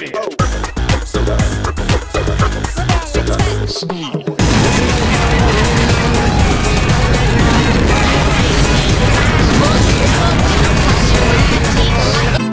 ready.